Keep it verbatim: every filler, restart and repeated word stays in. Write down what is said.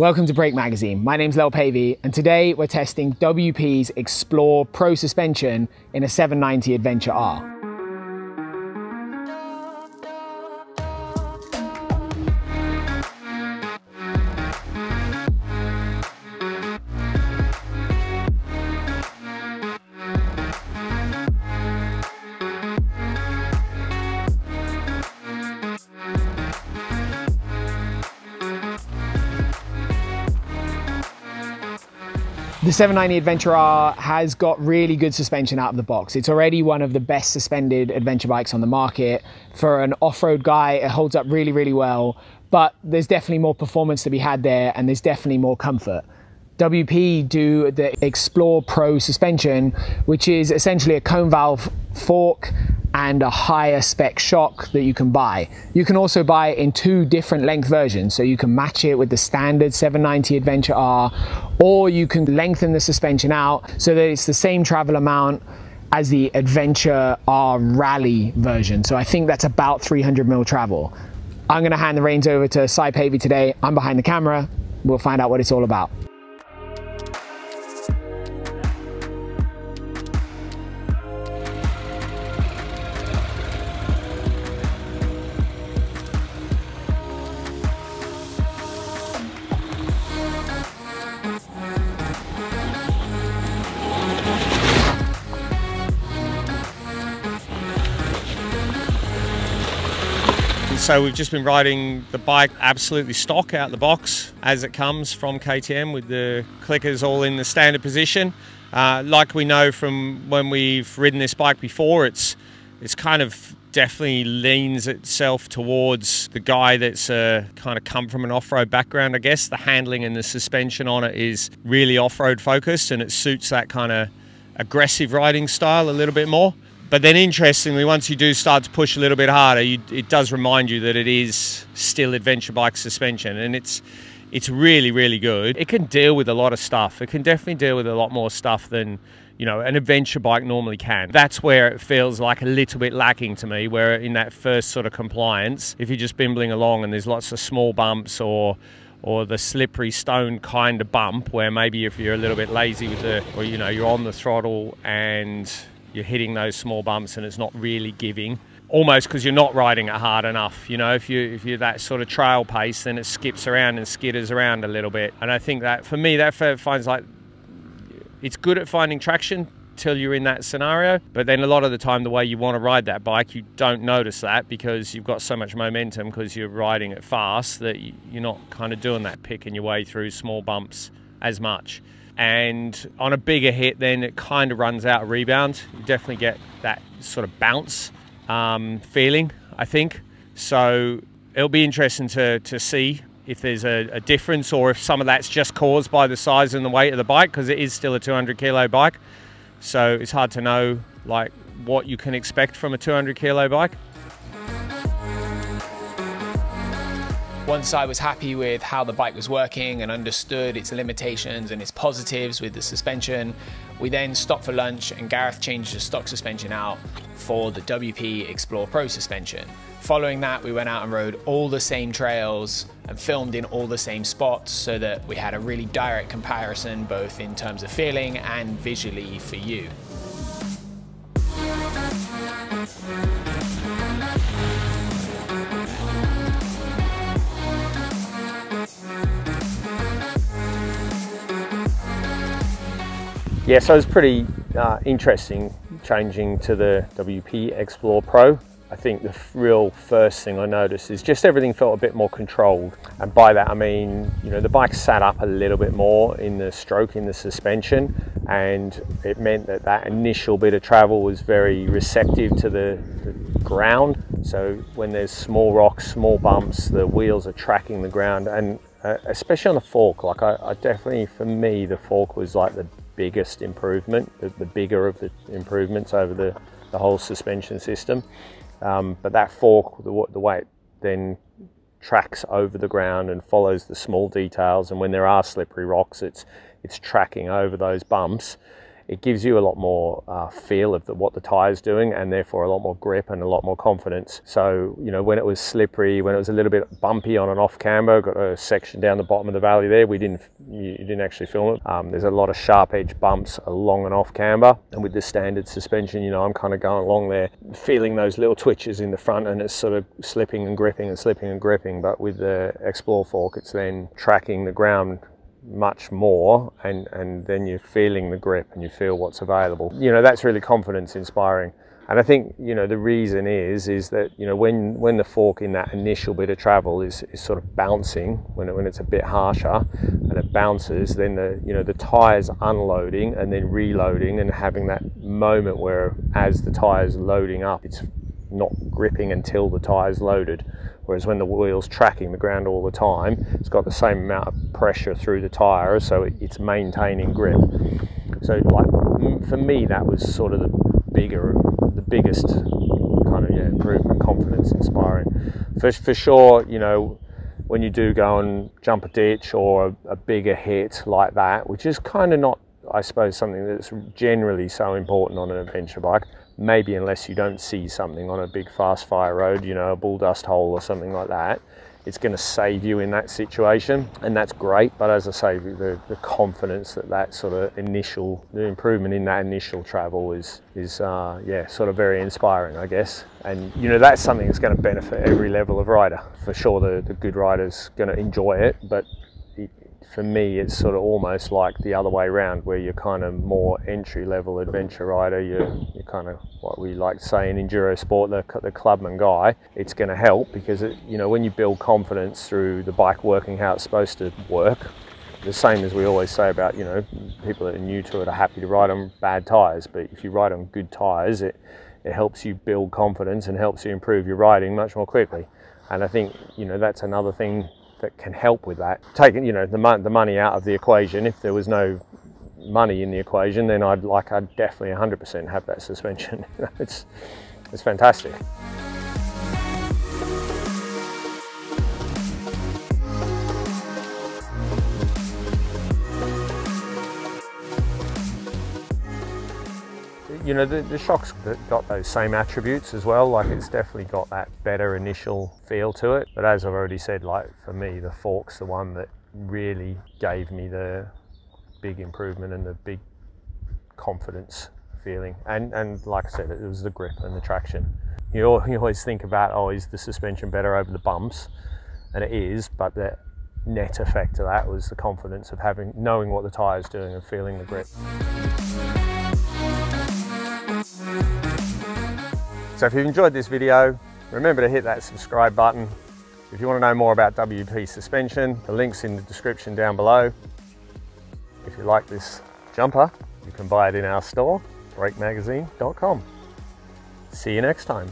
Welcome to Brake Magazine. My name's Llewelyn Pavey, and today we're testing W P's Xplor Pro suspension in a seven ninety Adventure R. The seven ninety Adventure R has got really good suspension out of the box. It's already one of the best suspended adventure bikes on the market. For an off-road guy, it holds up really, really well, but there's definitely more performance to be had there, and there's definitely more comfort. W P do the Xplor Pro suspension, which is essentially a cone valve fork and a higher spec shock that you can buy. You can also buy it in two different length versions, so you can match it with the standard seven ninety Adventure R, or you can lengthen the suspension out so that it's the same travel amount as the Adventure R Rally version. So I think that's about three hundred mil travel. I'm gonna hand the reins over to Cy Pavey today. I'm behind the camera. We'll find out what it's all about. So we've just been riding the bike absolutely stock out the box as it comes from K T M, with the clickers all in the standard position. Uh, like we know from when we've ridden this bike before, it's it's kind of definitely leans itself towards the guy that's uh, kind of come from an off-road background, I guess. The handling and the suspension on it is really off-road focused, and it suits that kind of aggressive riding style a little bit more. But then interestingly, once you do start to push a little bit harder, you, it does remind you that it is still adventure bike suspension, and it's it's really, really good. It can deal with a lot of stuff. It can definitely deal with a lot more stuff than, you know, an adventure bike normally can. That's where it feels like a little bit lacking to me, where in that first sort of compliance, if you're just bimbling along and there's lots of small bumps or or the slippery stone kind of bump, where maybe if you're a little bit lazy with the, or you know, you're on the throttle and you're hitting those small bumps and it's not really giving, almost because you're not riding it hard enough. You know, if, you, if you're that sort of trail pace, then it skips around and skitters around a little bit. And I think that, for me, that finds like, it's good at finding traction till you're in that scenario. But then a lot of the time, the way you want to ride that bike, you don't notice that because you've got so much momentum because you're riding it fast that you're not kind of doing that, picking your way through small bumps as much. And on a bigger hit, then it kind of runs out of rebound. You definitely get that sort of bounce um, feeling, I think. So it'll be interesting to, to see if there's a, a difference, or if some of that's just caused by the size and the weight of the bike, because it is still a two hundred kilo bike. So it's hard to know like what you can expect from a two hundred kilo bike. Once I was happy with how the bike was working and understood its limitations and its positives with the suspension, we then stopped for lunch and Gareth changed the stock suspension out for the W P Xplor Pro suspension. Following that, we went out and rode all the same trails and filmed in all the same spots so that we had a really direct comparison, both in terms of feeling and visually for you. Yeah, so it's pretty uh, interesting changing to the W P Xplor Pro. I think the real first thing I noticed is just everything felt a bit more controlled. And by that I mean, you know, the bike sat up a little bit more in the stroke, in the suspension, and it meant that that initial bit of travel was very receptive to the, the ground. So when there's small rocks, small bumps, the wheels are tracking the ground, and uh, especially on the fork, like I, I definitely, for me, the fork was like the biggest improvement, the, the bigger of the improvements over the, the whole suspension system. Um, but that fork, the, the way it then tracks over the ground and follows the small details, and when there are slippery rocks, it's, it's tracking over those bumps, it gives you a lot more uh, feel of the, what the tire's doing, and therefore a lot more grip and a lot more confidence. So, you know, when it was slippery, when it was a little bit bumpy on and off camber, got a section down the bottom of the valley there, we didn't, you didn't actually film it. Um, there's a lot of sharp edge bumps along and off camber, and with the standard suspension, you know, I'm kind of going along there, feeling those little twitches in the front, and it's sort of slipping and gripping and slipping and gripping. But with the Xplor fork, it's then tracking the ground much more, and and then you're feeling the grip and you feel what's available. You know, that's really confidence inspiring. And I think, you know, the reason is is that, you know, when when the fork in that initial bit of travel is, is sort of bouncing, when, it, when it's a bit harsher and it bounces, then the, you know, the tire's unloading and then reloading, and having that moment where as the tire's loading up, it's not gripping until the tire's loaded. Whereas when the wheel's tracking the ground all the time, it's got the same amount of pressure through the tire, so it, it's maintaining grip. So, like, for me, that was sort of the bigger, the biggest kind of, yeah, improvement, confidence inspiring. For, for sure, you know, when you do go and jump a ditch or a, a bigger hit like that, which is kind of not, I suppose, something that's generally so important on an adventure bike. Maybe unless you don't see something on a big fast fire road, you know, a bull dust hole or something like that, it's going to save you in that situation, and that's great. But as I say, the, the confidence that that sort of initial, the improvement in that initial travel is, is uh, yeah, sort of very inspiring, I guess. And, you know, that's something that's going to benefit every level of rider. For sure, the, the good rider's going to enjoy it, but it, for me, it's sort of almost like the other way around, where you're kind of more entry-level adventure rider, you're, you're kind of what we like to say in enduro sport, the, the clubman guy. It's going to help because, it, you know, when you build confidence through the bike working how it's supposed to work, the same as we always say about, you know, people that are new to it are happy to ride on bad tyres, but if you ride on good tyres, it, it helps you build confidence and helps you improve your riding much more quickly. And I think, you know, that's another thing that can help with that. Taking, you know, the, mon the money out of the equation, if there was no money in the equation, then I'd like, I'd definitely one hundred percent have that suspension. it's, it's fantastic. You know, the, the shock's got those same attributes as well. Like, it's definitely got that better initial feel to it. But as I've already said, like, for me, the fork's the one that really gave me the big improvement and the big confidence feeling. And, and like I said, it was the grip and the traction. You, all, you always think about, oh, is the suspension better over the bumps? And it is, but the net effect of that was the confidence of having, knowing what the tire's doing and feeling the grip. So if you've enjoyed this video, remember to hit that subscribe button. If you want to know more about W P suspension, the link's in the description down below. If you like this jumper, you can buy it in our store, brake magazine dot com. See you next time.